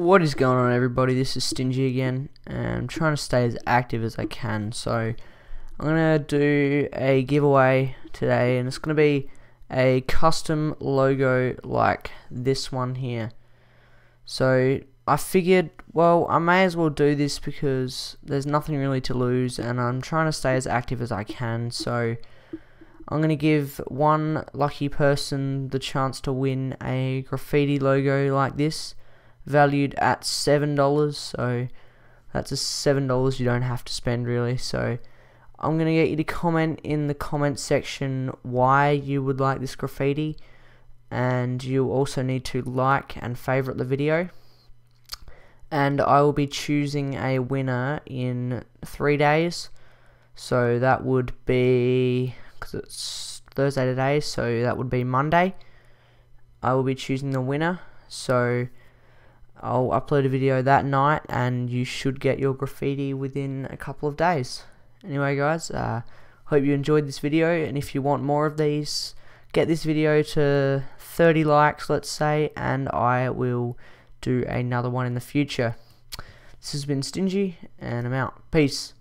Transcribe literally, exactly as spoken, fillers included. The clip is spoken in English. What is going on, everybody? This is Stingy again, and I'm trying to stay as active as I can, so I'm gonna do a giveaway today, and it's gonna be a custom logo like this one here. So I figured, well, I may as well do this because there's nothing really to lose, and I'm trying to stay as active as I can, so I'm gonna give one lucky person the chance to win a graffiti logo like this, valued at seven dollars. So that's a seven dollars you don't have to spend, really. So I'm gonna get you to comment in the comment section why you would like this graffiti, and you also need to like and favorite the video, and I will be choosing a winner in three days. So that would be, because it's Thursday today, so that would be Monday I will be choosing the winner. So I'll upload a video that night, and you should get your graffiti within a couple of days. Anyway, guys, uh, hope you enjoyed this video, and if you want more of these, get this video to thirty likes, let's say, and I will do another one in the future. This has been Stingy, and I'm out. Peace.